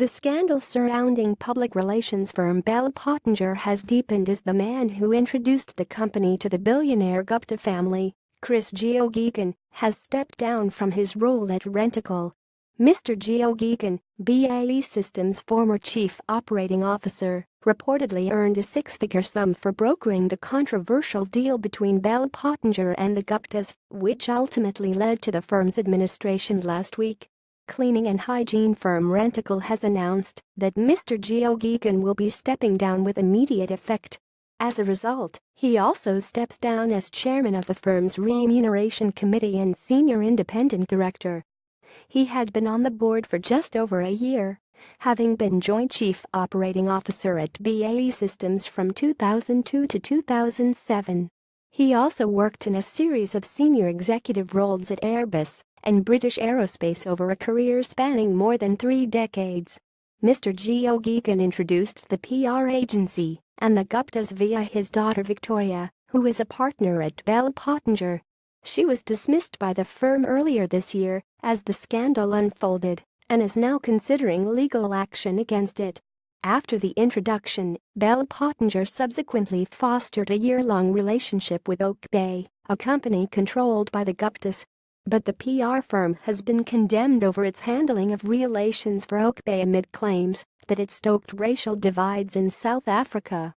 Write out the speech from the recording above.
The scandal surrounding public relations firm Bell Pottinger has deepened as the man who introduced the company to the billionaire Gupta family, Chris Geoghegan, has stepped down from his role at Rentokil. Mr. Geoghegan, BAE Systems' former chief operating officer, reportedly earned a six-figure sum for brokering the controversial deal between Bell Pottinger and the Guptas, which ultimately led to the firm's administration last week. Cleaning and hygiene firm Rentokil has announced that Mr. Geoghegan will be stepping down with immediate effect. As a result, he also steps down as chairman of the firm's remuneration committee and senior independent director. He had been on the board for just over a year, having been joint chief operating officer at BAE Systems from 2002 to 2007. He also worked in a series of senior executive roles at Airbus and British Aerospace over a career spanning more than 3 decades. Mr. Geoghegan introduced the PR agency and the Guptas via his daughter Victoria, who is a partner at Bell Pottinger. She was dismissed by the firm earlier this year as the scandal unfolded and is now considering legal action against it. After the introduction, Bell Pottinger subsequently fostered a year-long relationship with Oakbay, a company controlled by the Guptas. But the PR firm has been condemned over its handling of relations for Oakbay amid claims that it stoked racial divides in South Africa.